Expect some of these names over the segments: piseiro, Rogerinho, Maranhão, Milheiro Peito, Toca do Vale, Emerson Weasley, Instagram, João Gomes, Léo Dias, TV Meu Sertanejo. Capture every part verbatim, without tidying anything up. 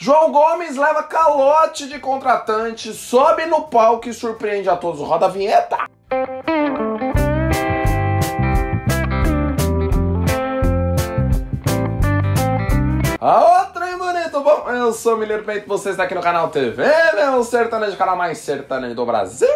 João Gomes leva calote de contratante, sobe no palco e surpreende a todos. Roda a vinheta! Aô, trem bonito, bom? Eu sou o Milheiro Peito, você está aqui no canal T V Meu Sertanejo, canal mais sertanejo do Brasil.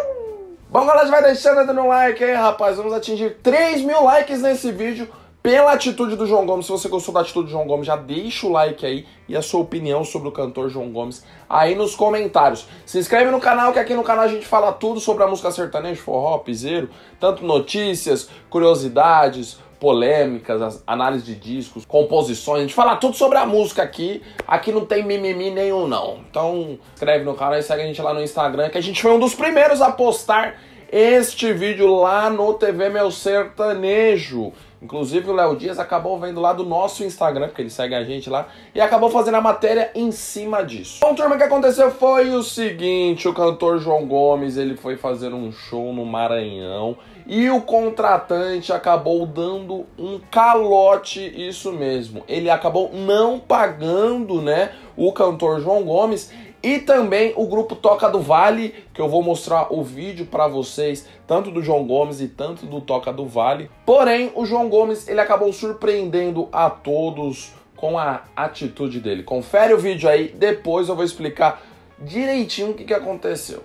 Bom, galera, vai deixando no like aí, rapaz. Vamos atingir três mil likes nesse vídeo. Pela atitude do João Gomes, se você gostou da atitude do João Gomes, já deixa o like aí e a sua opinião sobre o cantor João Gomes aí nos comentários. Se inscreve no canal, que aqui no canal a gente fala tudo sobre a música sertaneja, forró, piseiro, tanto notícias, curiosidades, polêmicas, análise de discos, composições, a gente fala tudo sobre a música aqui, aqui não tem mimimi nenhum não. Então inscreve no canal e segue a gente lá no Instagram, que a gente foi um dos primeiros a postar este vídeo lá no T V Meu Sertanejo. Inclusive o Léo Dias acabou vendo lá do nosso Instagram, porque ele segue a gente lá, e acabou fazendo a matéria em cima disso. Bom, turma, o que aconteceu foi o seguinte: o cantor João Gomes, ele foi fazer um show no Maranhão e o contratante acabou dando um calote, isso mesmo. Ele acabou não pagando, né, o cantor João Gomes. E também o grupo Toca do Vale, que eu vou mostrar o vídeo pra vocês, tanto do João Gomes e tanto do Toca do Vale. Porém, o João Gomes, ele acabou surpreendendo a todos com a atitude dele. Confere o vídeo aí, depois eu vou explicar direitinho o que, que aconteceu.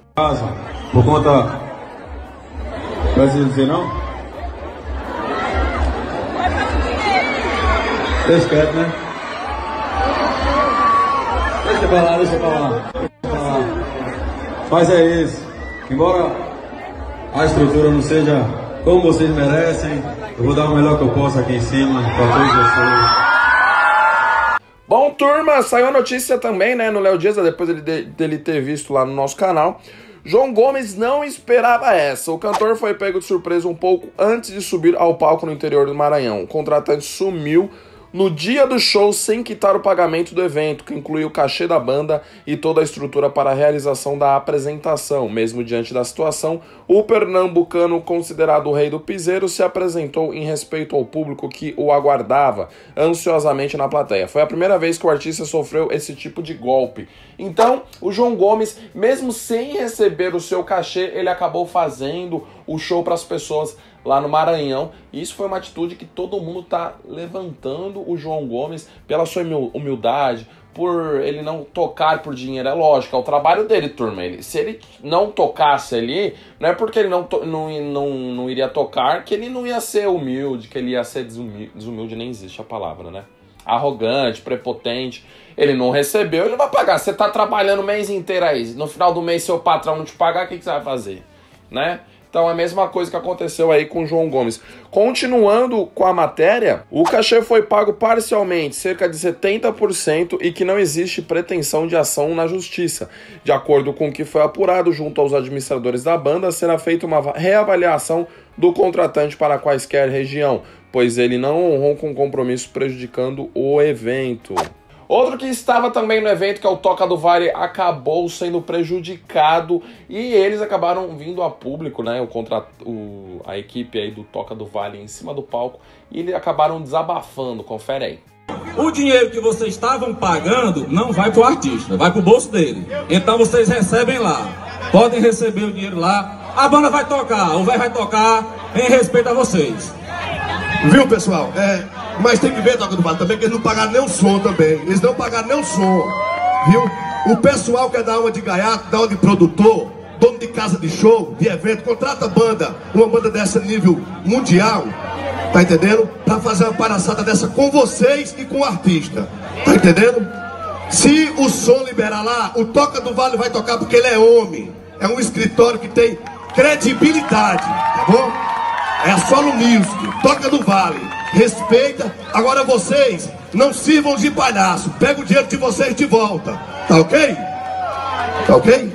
Por conta... Precisa dizer não? Vocês querem, né? Deixa eu falar, deixa eu falar. Mas é isso. Embora a estrutura não seja como vocês merecem, eu vou dar o melhor que eu posso aqui em cima para todos vocês. Bom, turma, saiu a notícia também, né, no Léo Dias, depois dele, dele ter visto lá no nosso canal. João Gomes não esperava essa. O cantor foi pego de surpresa um pouco antes de subir ao palco no interior do Maranhão. O contratante sumiu no dia do show sem quitar o pagamento do evento, que inclui o cachê da banda e toda a estrutura para a realização da apresentação. Mesmo diante da situação, o pernambucano, considerado o rei do piseiro, se apresentou em respeito ao público que o aguardava ansiosamente na plateia. Foi a primeira vez que o artista sofreu esse tipo de golpe. Então, o João Gomes, mesmo sem receber o seu cachê, ele acabou fazendo o show para as pessoas lá no Maranhão. Isso foi uma atitude que todo mundo tá levantando o João Gomes pela sua humildade, por ele não tocar por dinheiro. É lógico, é o trabalho dele, turma. Ele, se ele não tocasse ali, não é porque ele não, não, não, não iria tocar que ele não ia ser humilde, que ele ia ser desumilde, desumilde nem existe a palavra, né? Arrogante, prepotente. Ele não recebeu, ele não vai pagar. Você tá trabalhando o mês inteiro aí, no final do mês seu patrão não te pagar, o que, que você vai fazer, né? Então, a mesma coisa que aconteceu aí com o João Gomes. Continuando com a matéria, o cachê foi pago parcialmente, cerca de setenta por cento, e que não existe pretensão de ação na justiça. De acordo com o que foi apurado junto aos administradores da banda, será feita uma reavaliação do contratante para quaisquer região, pois ele não honrou com compromisso, prejudicando o evento. Outro que estava também no evento, que é o Toca do Vale, acabou sendo prejudicado e eles acabaram vindo a público, né? O contra... o... a equipe aí do Toca do Vale em cima do palco, e eles acabaram desabafando. Confere aí. O dinheiro que vocês estavam pagando não vai pro artista, vai pro bolso dele. Então vocês recebem lá, podem receber o dinheiro lá. A banda vai tocar, o velho vai tocar em respeito a vocês. Viu, pessoal? É... Mas tem que ver, Toca do Vale, também, que eles não pagaram nem o som também. Eles não pagaram nem o som, viu? O pessoal que é da alma de gaiato, da alma de produtor, dono de casa de show, de evento, contrata banda, uma banda dessa nível mundial, tá entendendo? Pra fazer uma palhaçada dessa com vocês e com o artista, tá entendendo? Se o som liberar lá, o Toca do Vale vai tocar porque ele é homem. É um escritório que tem credibilidade, tá bom? É a Solo Music, Toca do Vale. Respeita, agora vocês não sirvam de palhaço. Pega o dinheiro de vocês de volta. Tá ok? Tá ok?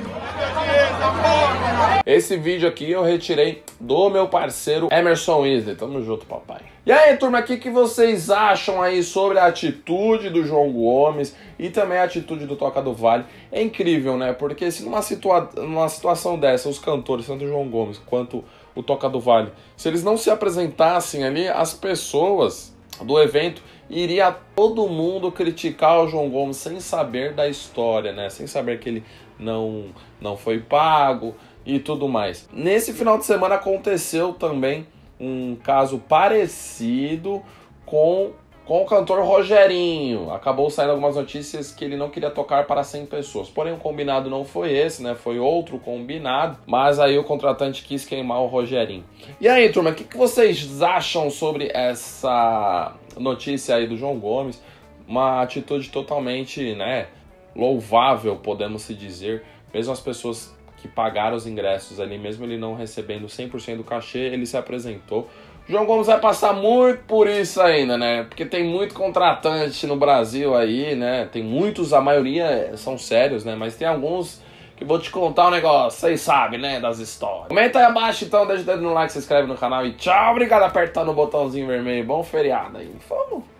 Esse vídeo aqui eu retirei do meu parceiro Emerson Weasley. Tamo junto, papai. E aí, turma, o que, que vocês acham aí sobre a atitude do João Gomes e também a atitude do Toca do Vale? É incrível, né? Porque se numa, situa numa situação dessa, os cantores, tanto o João Gomes quanto o Toca do Vale, se eles não se apresentassem ali, as pessoas do evento iria todo mundo criticar o João Gomes sem saber da história, né? Sem saber que ele não, não foi pago e tudo mais. Nesse final de semana aconteceu também um caso parecido com, com o cantor Rogerinho. Acabou saindo algumas notícias que ele não queria tocar para cem pessoas. Porém, o combinado não foi esse, né? Foi outro combinado. Mas aí o contratante quis queimar o Rogerinho. E aí, turma, o que, que vocês acham sobre essa notícia aí do João Gomes? Uma atitude totalmente, né, louvável, podemos se dizer. Mesmo as pessoas que pagaram os ingressos ali, mesmo ele não recebendo cem por cento do cachê, ele se apresentou. João Gomes vai passar muito por isso ainda, né? Porque tem muito contratante no Brasil aí, né? Tem muitos, a maioria são sérios, né? Mas tem alguns que vou te contar um negócio, vocês sabem, né? Das histórias. Comenta aí abaixo, então, deixa o dedo no like, se inscreve no canal e tchau. Obrigado, apertar no botãozinho vermelho. Bom feriado aí. Falou!